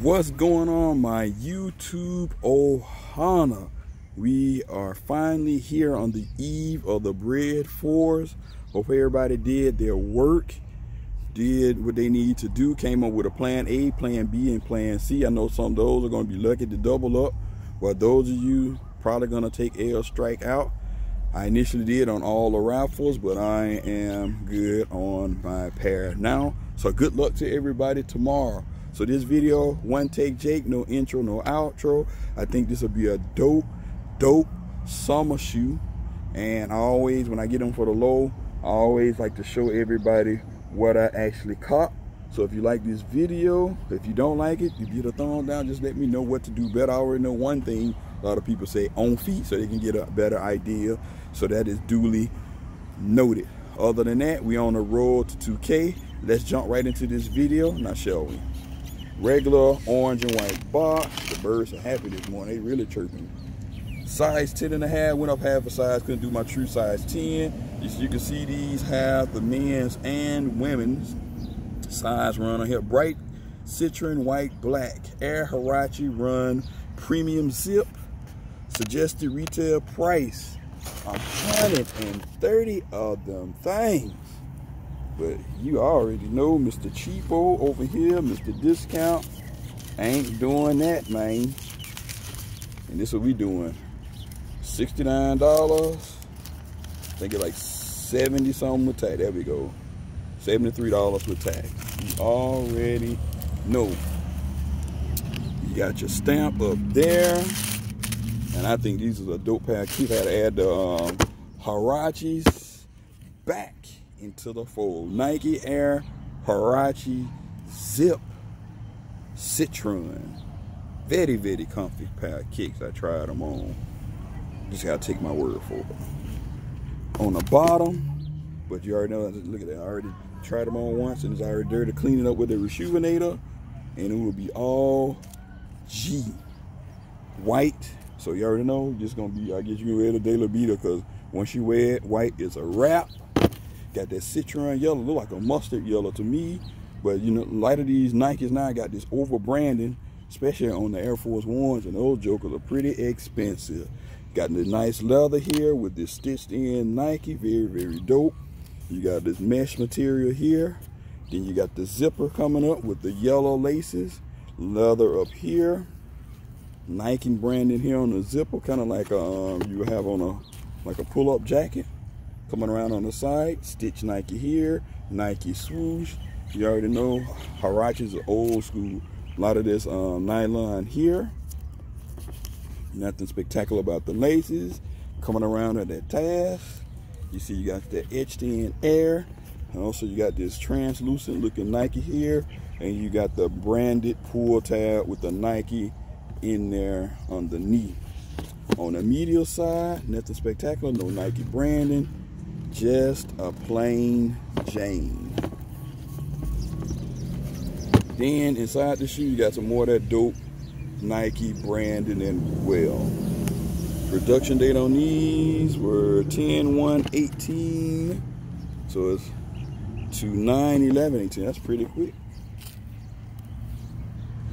What's going on, my YouTube Ohana? We are finally here on the eve of the bread fours. Hope everybody did their work, did what they need to do, came up with a plan A, plan B, and plan C. I know some of those are going to be lucky to double up, but those of you probably going to take L strike out. I initially did on all the raffles, but I am good on my pair now. So good luck to everybody tomorrow. So this video, one take Jake, no intro, no outro. I think this will be a dope summer shoe. And I always, when I get them for the low, I always like to show everybody what I actually caught. So if you like this video, if you don't like it, you get a thumbs down, just let me know what to do better. I already know one thing. A lot of people say on feet so they can get a better idea. So that is duly noted. Other than that, we on the road to 2K. Let's jump right into this video, now shall we? Regular orange and white box. The birds are happy this morning. They really chirping. Size 10.5, went up half a size. Couldn't do my true size 10. As you can see, these have the men's and women's size run on here. Bright Citron white, black Air Huarache run, premium zip. Suggested retail price 130 of them things. But you already know Mr. Cheapo over here, Mr. Discount, ain't doing that, man. And this is what we doing. $69. I think it's like 70 something with tax. There we go. $73 with tax. You already know. You got your stamp up there. And I think these are a dope pack. Keep had to add the Huaraches back into the fold. Nike Air Huarache Zip Citron. Very comfy pair of kicks. I tried them on. Just gotta take my word for it. On the bottom, but you already know, look at that. I already tried them on once and it's already dirty. Clean it up with a Reshoevenator and it will be all G. White. So you already know, just gonna be, I guess you can wear the De La Vida, because once you wear it, white is a wrap. Got that citron yellow, look like a mustard yellow to me. But you know, a lot of these Nikes now I got this over branding, especially on the Air Force Ones, and those jokers are pretty expensive. Got the nice leather here with this stitched in Nike, very dope. You got this mesh material here. Then you got the zipper coming up with the yellow laces, leather up here. Nike branding here on the zipper, kind of like you have on a like a pull-up jacket. Coming around on the side, stitch Nike here, Nike swoosh. You already know, Huaraches are old school. A lot of this nylon here. Nothing spectacular about the laces. Coming around at that task. You see you got that etched in Air. And also you got this translucent looking Nike here. And you got the branded pull tab with the Nike in there underneath. On the medial side, nothing spectacular, no Nike branding. Just a plain Jane. Then inside the shoe, you got some more of that dope Nike branding as well. Production date on these were 10/1/18. So it's 2/9/11/18. That's pretty quick.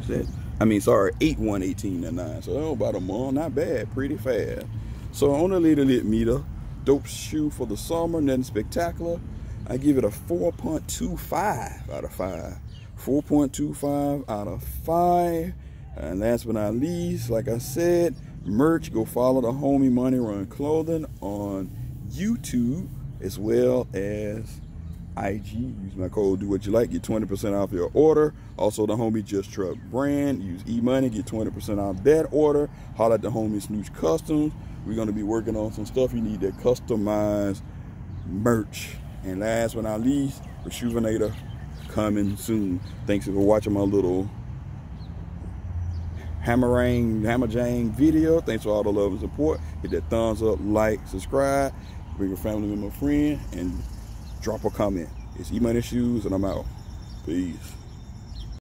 Is that? I mean, sorry, 8/1/18/09. So oh, about a month, not bad, pretty fast. So on the little lit meter. Dope shoe for the summer, nothing spectacular. I give it a 4.25 out of 5. 4.25 out of 5. And last but not least, like I said, merch. Go follow the homie Money Run Clothing on YouTube as well as IG. Use my code, do what you like, get 20% off your order. Also the homie Just Trap Brand. Use e-money, get 20% off that order. Holler at the homie Snoochs Customs. We're going to be working on some stuff. You need that customized merch. And last but not least, Reshoevenator coming soon. Thanks for watching my little hammer jang video. Thanks for all the love and support. Hit that thumbs up, like, subscribe, bring your family member, friend, and drop a comment. It's E-Money Shoes, and I'm out. Peace.